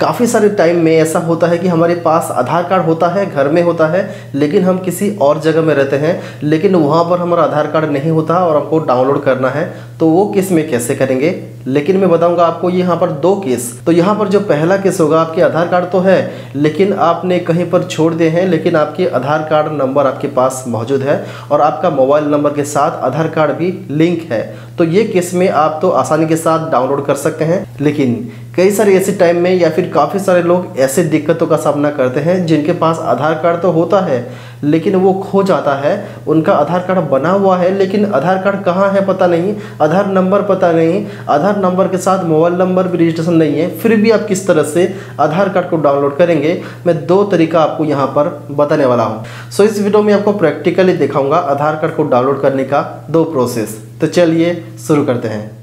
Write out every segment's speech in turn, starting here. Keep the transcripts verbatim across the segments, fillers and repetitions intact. काफ़ी सारे टाइम में ऐसा होता है कि हमारे पास आधार कार्ड होता है, घर में होता है, लेकिन हम किसी और जगह में रहते हैं, लेकिन वहाँ पर हमारा आधार कार्ड नहीं होता और हमको डाउनलोड करना है, तो वो केस में कैसे करेंगे। लेकिन मैं बताऊंगा आपको यहाँ पर दो केस। तो यहाँ पर जो पहला केस होगा, आपके आधार कार्ड तो है लेकिन आपने कहीं पर छोड़ दिए हैं, लेकिन आपके आधार कार्ड नंबर आपके पास मौजूद है और आपका मोबाइल नंबर के साथ आधार कार्ड भी लिंक है, तो ये केस में आप तो आसानी के साथ डाउनलोड कर सकते हैं। लेकिन कई सारे ऐसे टाइम में या फिर काफ़ी सारे लोग ऐसे दिक्कतों का सामना करते हैं जिनके पास आधार कार्ड तो होता है लेकिन वो खो जाता है, उनका आधार कार्ड बना हुआ है लेकिन आधार कार्ड कहाँ है पता नहीं, आधार नंबर पता नहीं, आधार नंबर के साथ मोबाइल नंबर भी रजिस्ट्रेशन नहीं है, फिर भी आप किस तरह से आधार कार्ड को डाउनलोड करेंगे। मैं दो तरीका आपको यहाँ पर बताने वाला हूँ। सो इस वीडियो में आपको प्रैक्टिकली दिखाऊँगा आधार कार्ड को डाउनलोड करने का दो प्रोसेस। तो चलिए शुरू करते हैं।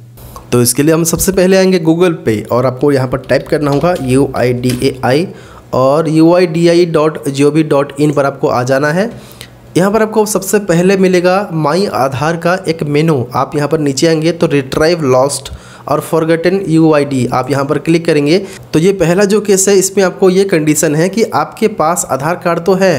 तो इसके लिए हम सबसे पहले आएंगे गूगल पे और आपको यहाँ पर टाइप करना होगा you I D A I और U I D I dot G O V dot in पर आपको आ जाना है। यहाँ पर आपको सबसे पहले मिलेगा माई आधार का एक मेनू। आप यहाँ पर नीचे आएंगे तो रिट्राइव लॉस्ट और फॉरगेटन यू आई डी आप यहाँ पर क्लिक करेंगे। तो ये पहला जो केस है इसमें आपको ये कंडीशन है कि आपके पास आधार कार्ड तो है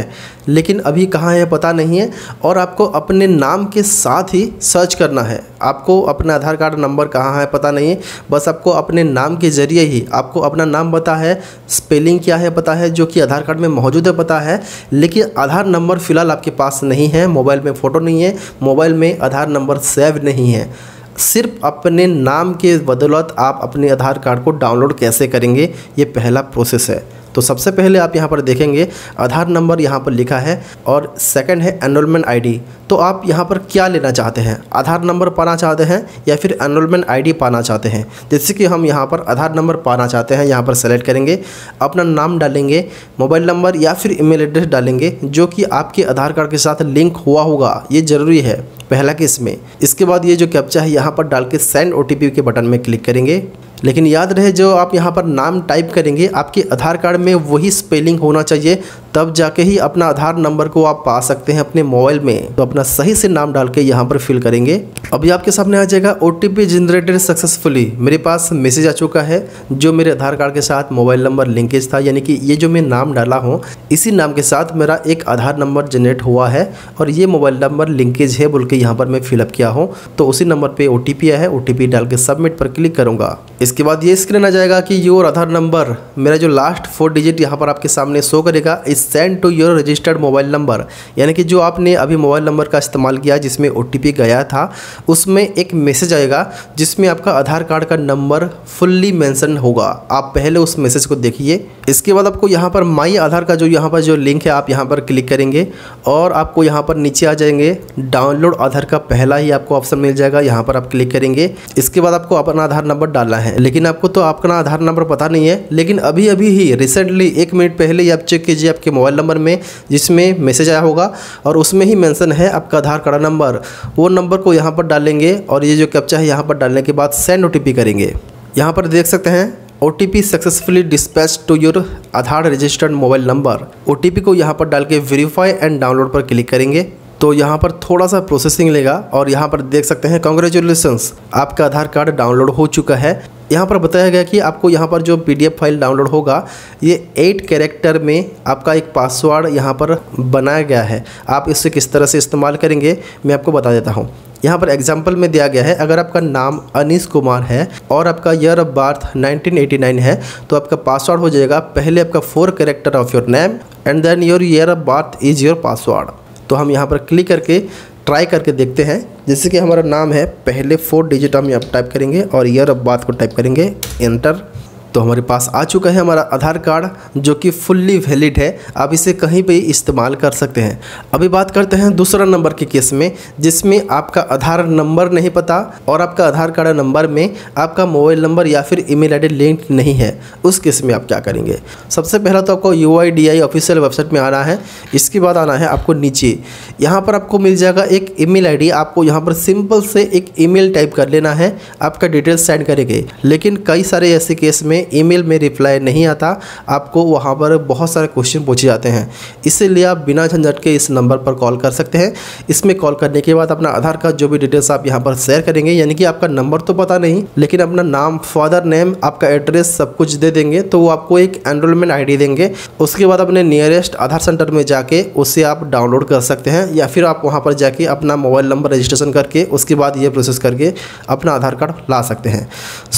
लेकिन अभी कहाँ है पता नहीं है, और आपको अपने नाम के साथ ही सर्च करना है। आपको अपना आधार कार्ड नंबर कहाँ है पता नहीं है, बस आपको अपने नाम के ज़रिए ही आपको अपना नाम पता है, स्पेलिंग क्या है पता है जो कि आधार कार्ड में मौजूद है पता है, लेकिन आधार नंबर फ़िलहाल आपके पास नहीं है, मोबाइल में फ़ोटो नहीं है, मोबाइल में आधार नंबर सेव नहीं है। सिर्फ अपने नाम के बदौलत आप अपने आधार कार्ड को डाउनलोड कैसे करेंगे, ये पहला प्रोसेस है। तो सबसे पहले आप यहाँ पर देखेंगे आधार नंबर यहाँ पर लिखा है और सेकंड है एनरोलमेंट आईडी। तो आप यहाँ पर क्या लेना चाहते हैं, आधार नंबर पाना चाहते हैं या फिर एनरोलमेंट आईडी पाना चाहते हैं। जैसे कि हम यहाँ पर आधार नंबर पाना चाहते हैं, यहाँ पर सेलेक्ट करेंगे, अपना नाम डालेंगे, मोबाइल नंबर या फिर ईमेल एड्रेस डालेंगे जो कि आपके आधार कार्ड के साथ लिंक हुआ होगा, ये ज़रूरी है पहला केस में। इसके बाद ये जो कैप्चा है यहाँ पर डाल के सेंड ओ टी पी के बटन में क्लिक करेंगे। लेकिन याद रहे जो आप यहाँ पर नाम टाइप करेंगे आपके आधार कार्ड में वही स्पेलिंग होना चाहिए, तब जाके ही अपना आधार नंबर को आप पा सकते हैं अपने मोबाइल में। तो अपना सही से नाम डाल के यहाँ पर फिल करेंगे। अभी आपके सामने आ जाएगा O T P generated successfully. मेरे पास मैसेज आ चुका है जो मेरे आधार कार्ड के साथ मोबाइल नंबर लिंकेज था, यानी कि ये जो मैं नाम डाला हूँ इसी नाम के साथ मेरा एक आधार नंबर जनरेट हुआ है और ये मोबाइल नंबर लिंकेज है बोल के यहाँ पर मैं फिलअप किया हूँ। तो उसी नंबर पर ओ टी पी आया है, ओ टी पी डाल के सबमिट पर क्लिक करूँगा। इसके बाद ये स्क्रीन आ जाएगा कि योर आधार नंबर, मेरा जो लास्ट फोर डिजिट यहाँ पर आपके सामने शो करेगा, is send to your registered mobile number, यानी कि जो आपने अभी मोबाइल नंबर का इस्तेमाल किया जिसमें ओ टी पी गया था उसमें एक मैसेज आएगा जिसमें आपका आधार कार्ड का नंबर फुल्ली मेंशन होगा। आप पहले उस मैसेज को देखिए। इसके बाद आपको यहाँ पर माई आधार का जो यहाँ पर जो लिंक है आप यहाँ पर क्लिक करेंगे और आपको यहाँ पर नीचे आ जाएंगे डाउनलोड आधार का पहला ही आपको ऑप्शन मिल जाएगा, यहाँ पर आप क्लिक करेंगे। इसके बाद आपको अपना आधार नंबर डालना है, लेकिन आपको तो आपका आधार नंबर पता नहीं है, लेकिन अभी अभी ही रिसेंटली एक मिनट पहले ही आप चेक कीजिए आपके मोबाइल नंबर में जिसमें मैसेज आया होगा और उसमें ही मेंशन है आपका आधार कार्ड नंबर, वो नंबर को यहाँ पर डालेंगे और ये जो कैप्चा है यहाँ पर डालने के बाद सेंड ओटीपी करेंगे। यहाँ पर देख सकते हैं O T P successfully dispatch to your Aadhaar registered mobile number. O T P को यहाँ पर डाल के वेरीफाई एंड डाउनलोड पर क्लिक करेंगे। तो यहाँ पर थोड़ा सा प्रोसेसिंग लेगा और यहाँ पर देख सकते हैं कॉन्ग्रेचुलेशंस, आपका आधार कार्ड डाउनलोड हो चुका है। यहाँ पर बताया गया कि आपको यहाँ पर जो पीडीएफ फाइल डाउनलोड होगा ये एट कैरेक्टर में आपका एक पासवर्ड यहाँ पर बनाया गया है, आप इससे किस तरह से इस्तेमाल करेंगे मैं आपको बता देता हूँ। यहाँ पर एग्जाम्पल में दिया गया है, अगर आपका नाम अनीस कुमार है और आपका year of birth nineteen eighty nine है तो आपका पासवर्ड हो जाएगा पहले आपका four character of your name and then your year of birth is your password. तो हम यहाँ पर क्लिक करके ट्राई करके देखते हैं। जैसे कि हमारा नाम है, पहले फोर डिजिट हम यहाँ टाइप करेंगे और ईयर ऑफ बर्थ को टाइप करेंगे, एंटर। तो हमारे पास आ चुका है हमारा आधार कार्ड जो कि फुल्ली वैलिड है, आप इसे कहीं पे इस्तेमाल कर सकते हैं। अभी बात करते हैं दूसरा नंबर के केस में जिसमें आपका आधार नंबर नहीं पता और आपका आधार कार्ड नंबर में आपका मोबाइल नंबर या फिर ईमेल आईडी लिंक नहीं है, उस केस में आप क्या करेंगे। सबसे पहला तो आपको यूआईडीआई ऑफिशियल वेबसाइट में आना है। इसके बाद आना है आपको नीचे, यहाँ पर आपको मिल जाएगा एक ईमेल आईडी। आपको यहाँ पर सिंपल से एक ईमेल टाइप कर लेना है, आपका डिटेल्स सेंड करेंगे। लेकिन कई सारे ऐसे केस में में ईमेल में रिप्लाई नहीं आता, आपको वहाँ पर बहुत सारे क्वेश्चन पूछे जाते हैं। इसीलिए आप बिना झंझट के इस नंबर पर कॉल कर सकते हैं। इसमें कॉल करने के बाद अपना आधार कार्ड जो भी डिटेल्स आप यहाँ पर शेयर करेंगे, यानी कि आपका नंबर तो पता नहीं लेकिन अपना नाम, फादर नेम, आपका एड्रेस सब कुछ दे देंगे, तो वो आपको एक एनरोलमेंट आईडी देंगे। उसके बाद अपने नियरेस्ट आधार सेंटर में जाके उसे आप डाउनलोड कर सकते हैं, या फिर आप वहाँ पर जाके अपना मोबाइल नंबर रजिस्ट्रेशन करके उसके बाद ये प्रोसेस करके अपना आधार कार्ड ला सकते हैं।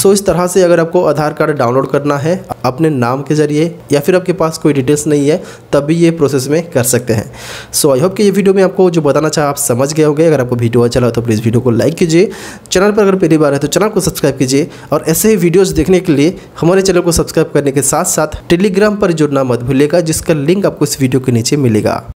सो इस तरह से अगर आपको आधार कार्ड डाउनलोड करना है अपने नाम के जरिए, या फिर आपके पास कोई डिटेल्स नहीं है, तब भी ये प्रोसेस में कर सकते हैं। सो आई होप कि ये वीडियो में आपको जो बताना चाहा आप समझ गए होंगे। अगर आपको वीडियो अच्छा लगा तो प्लीज़ वीडियो को लाइक कीजिए, चैनल पर अगर पहली बार है तो चैनल को सब्सक्राइब कीजिए, और ऐसे ही वीडियोज़ देखने के लिए हमारे चैनल को सब्सक्राइब करने के साथ साथ टेलीग्राम पर जुड़ना मत भूलिएगा, जिसका लिंक आपको इस वीडियो के नीचे मिलेगा।